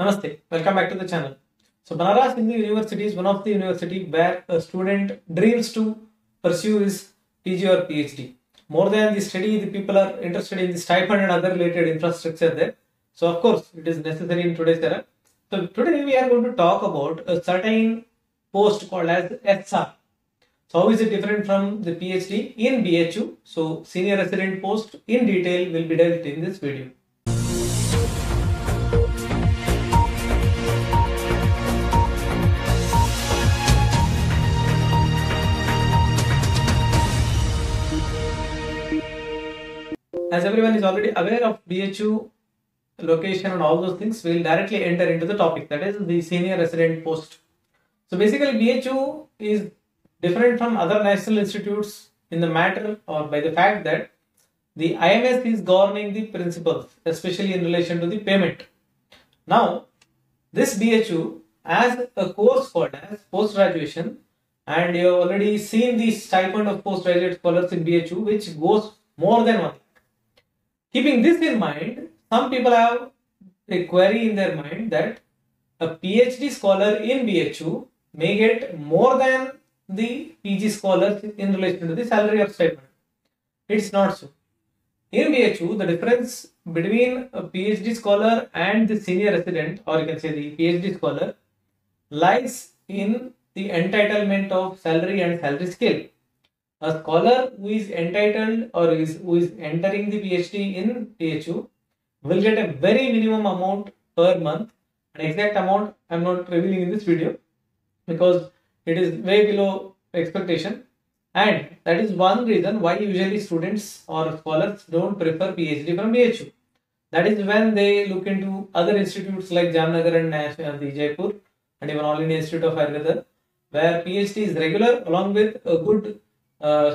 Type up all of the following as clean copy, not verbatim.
Namaste, welcome back to the channel. So Banaras Hindu University is one of the university where a student dreams to pursue his PG or PhD. More than the study, the people are interested in the stipend and other related infrastructure there. So of course, it is necessary in today's era. So today we are going to talk about a certain post called as SR. So how is it different from the PhD in BHU? So senior resident post in detail will be dealt in this video. As everyone is already aware of BHU location and all those things, we will directly enter into the topic, that is the senior resident post. So basically BHU is different from other national institutes in the matter or by the fact that the IMS is governing the principles, especially in relation to the payment. Now this BHU has a course called as post-graduation, and you have already seen the stipend of postgraduate scholars in BHU, which goes more than one. Keeping this in mind, some people have a query in their mind that a PhD scholar in BHU may get more than the PG scholars in relation to the salary of stipend. It's not so. In BHU, the difference between a PhD scholar and the senior resident, or you can say the PhD scholar, lies in the entitlement of salary and salary scale. A scholar who is entitled or who is entering the PhD in BHU will get a very minimum amount per month. An exact amount I am not revealing in this video because it is way below expectation, and that is one reason why usually students or scholars don't prefer PhD from BHU. That is when they look into other institutes like Jamnagar and Nash and the Jaipur and even All India Institute of Ayurveda, where PhD is regular along with a good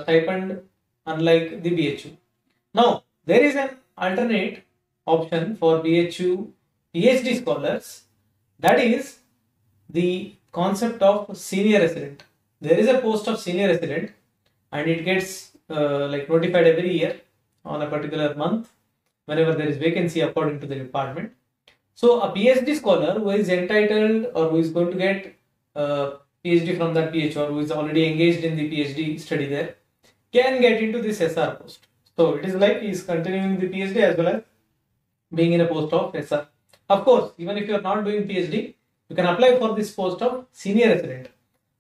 stipend, unlike the BHU. Now there is an alternate option for BHU PhD scholars, that is the concept of senior resident. There is a post of senior resident and it gets notified every year on a particular month whenever there is vacancy according to the department. So a PhD scholar who is entitled or who is going to get PhD from that PhD or who is already engaged in the PhD study there can get into this SR post. So it is like he is continuing the PhD as well as being in a post of SR. Of course, even if you are not doing PhD, you can apply for this post of senior resident.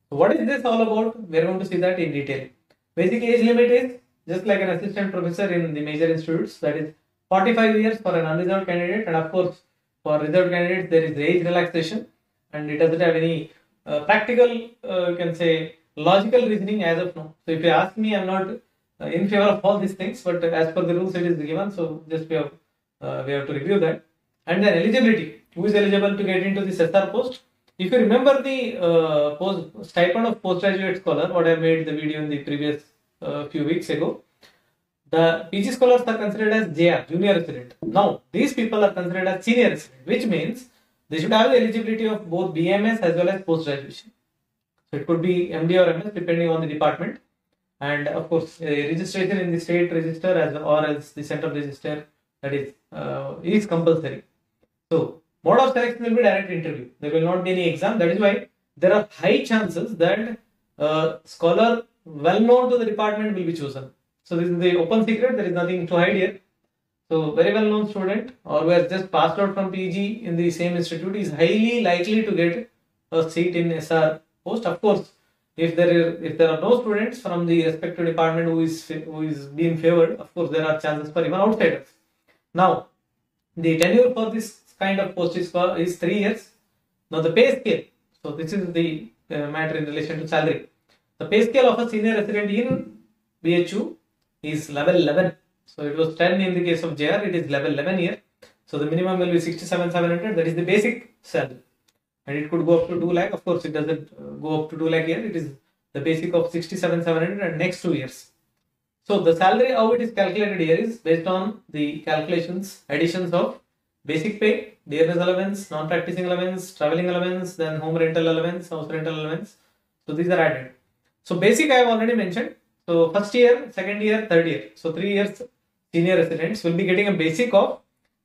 So what is this all about? We are going to see that in detail. Basic age limit is just like an assistant professor in the major institutes, that is 45 years for an unreserved candidate, and of course for reserved candidates there is age relaxation, and it doesn't have any practical, you can say, logical reasoning as of now. So if you ask me, I am not in favor of all these things, but as per the rules it is given, so just we have to review that. And then eligibility, who is eligible to get into the SR post? If you remember the stipend of postgraduate scholar, what I made the video in the previous few weeks ago, the PG scholars are considered as JR, junior resident. Now these people are considered as senior resident, which means they should have the eligibility of both BMS as well as post-graduation. So it could be MD or MS depending on the department. And of course, registration in the state register as well, or as the central register, that is compulsory. So mode of selection will be direct interview. There will not be any exam. That is why there are high chances that a scholar well known to the department will be chosen. So this is the open secret. There is nothing to hide here. So very well known student or who has just passed out from PG in the same institute is highly likely to get a seat in SR post. Of course, if there are no students from the respective department who is being favored, of course there are chances for even outsiders. Now the tenure for this kind of post is 3 years. Now the pay scale, so this is the matter in relation to salary. The pay scale of a senior resident in BHU is level 11. So it was 10 in the case of JR, it is level 11 here. So the minimum will be 67,700, that is the basic salary. And it could go up to 2 lakh, of course it doesn't go up to 2 lakh here, it is the basic of 67,700 and next 2 years. So the salary, how it is calculated here is based on the calculations, additions of basic pay, dearness allowance, non-practicing allowance, traveling allowance, then home rental allowance, house rental allowance. So these are added. So basic I have already mentioned. So first year, second year, third year. So 3 years senior residents will be getting a basic of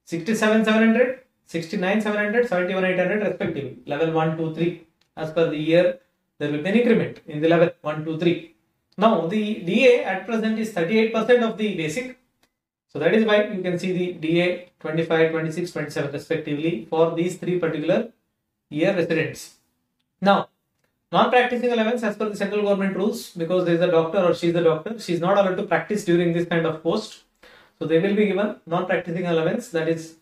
67,700 69,700, 71,800 respectively. Level 1, 2, 3. As per the year, there will be an increment in the level 1, 2, 3. Now, the DA at present is 38% of the basic. So, that is why you can see the DA 25, 26, 27 respectively for these three particular year residents. Now, non-practicing allowance as per the central government rules, because there is a doctor or she is a doctor, she is not allowed to practice during this kind of post. So, they will be given non-practicing allowance, that is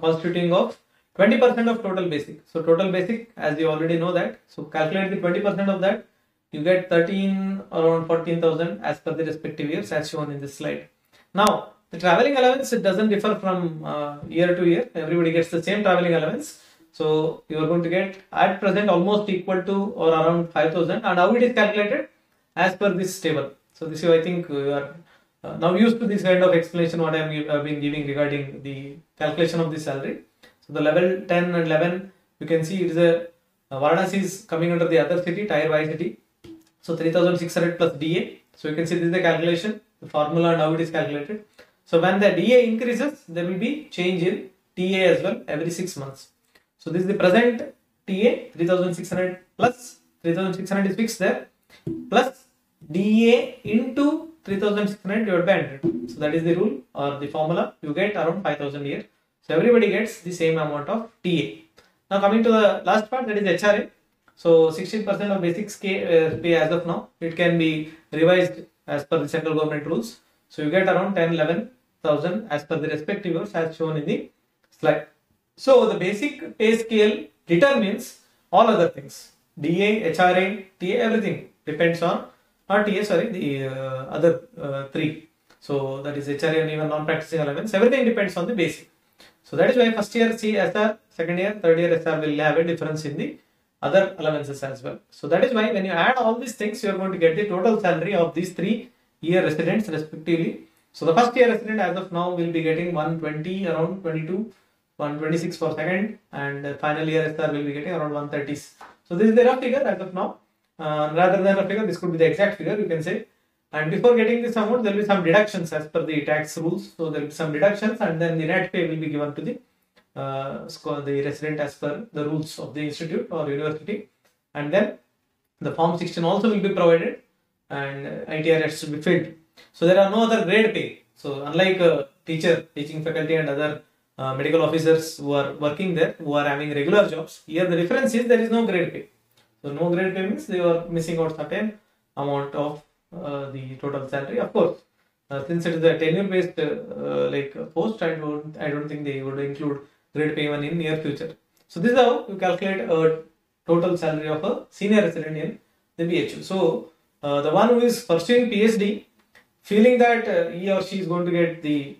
constituting of 20% of total basic. So, total basic, as you already know that. So, calculate the 20% of that. You get 13 around 14,000 as per the respective years as shown in this slide. Now, the traveling allowance, it doesn't differ from year to year. Everybody gets the same traveling allowance. So, you are going to get at present almost equal to or around 5,000. And how it is calculated? As per this table. So, this I think you are now used to this kind of explanation what I have been giving regarding the calculation of the salary. So, the level 10 and 11, you can see it is a Varanasi is coming under the other city, tier Y city. So, 3,600 plus DA. So, you can see this is the calculation, the formula and how it is calculated. So, when the DA increases, there will be change in TA as well every 6 months. So, this is the present TA, 3,600 plus 3,600 is fixed there, plus DA into 3,600 divided by 100. So, that is the rule or the formula. You get around 5,000 a year. So, everybody gets the same amount of TA. Now, coming to the last part, that is HRA. So, 16% of basic pay as of now. It can be revised as per the central government rules. So, you get around 10-11,000 as per the respective years as shown in the slide. So, the basic pay scale determines all other things. DA, HRA, TA, everything depends on, not TA, sorry, the other three. So, that is HRA and even non-practicing allowance. Everything depends on the basic. So that is why first year SR, second year, third year SR will have a difference in the other allowances as well. So that is why when you add all these things, you are going to get the total salary of these 3 year residents respectively. So the first year resident as of now will be getting 120, around 22, 126 for second, and final year SR will be getting around 130s. So this is the rough figure as of now. Rather than a figure, this could be the exact figure you can say. And before getting this amount, there will be some deductions as per the tax rules. So, there will be some deductions and then the net pay will be given to the resident as per the rules of the institute or university. And then the form 16 also will be provided and ITR has to be filled. So, there are no other grade pay. So, unlike a teacher, teaching faculty and other medical officers who are working there, who are having regular jobs, here the difference is there is no grade pay. So, no grade pay means they are missing out certain amount of the total salary, of course, since it is a tenure-based post, I don't think they would include grade pay even in near future. So this is how you calculate a total salary of a senior resident in the BHU. So the one who is pursuing PhD, feeling that he or she is going to get the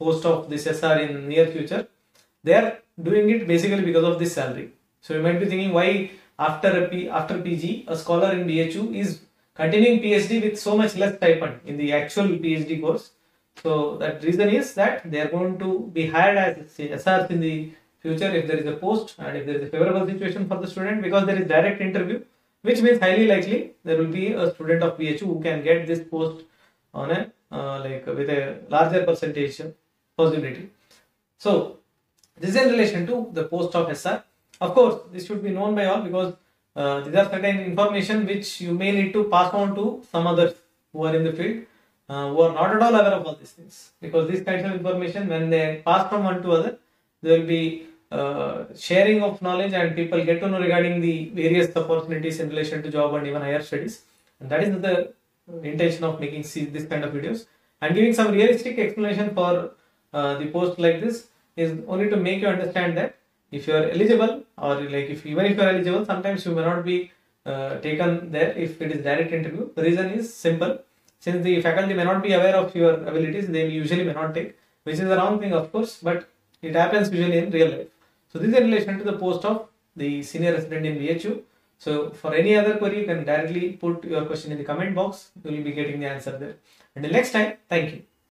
post of this SR in near future, they are doing it basically because of this salary. So you might be thinking why after PG a scholar in BHU is continuing PhD with so much less stipend in the actual PhD course. So that reason is that they are going to be hired as SRs in the future if there is a post and if there is a favorable situation for the student, because there is direct interview, which means highly likely there will be a student of BHU who can get this post on a with a larger percentage possibility. So this is in relation to the post of SR. Of course, this should be known by all, because these are certain information which you may need to pass on to some others who are in the field, who are not at all aware of all these things, because these kinds of information, when they pass from one to other, there will be sharing of knowledge and people get to know regarding the various opportunities in relation to job and even higher studies. And that is the intention of making this kind of videos, and giving some realistic explanation for the post like this is only to make you understand that if you are eligible, or even if you are eligible, sometimes you may not be taken there if it is direct interview. The reason is simple. Since the faculty may not be aware of your abilities, they usually may not take, which is the wrong thing, of course, but it happens usually in real life. So this is in relation to the post of the senior resident in BHU. So for any other query, you can directly put your question in the comment box. You will be getting the answer there. Until next time, thank you.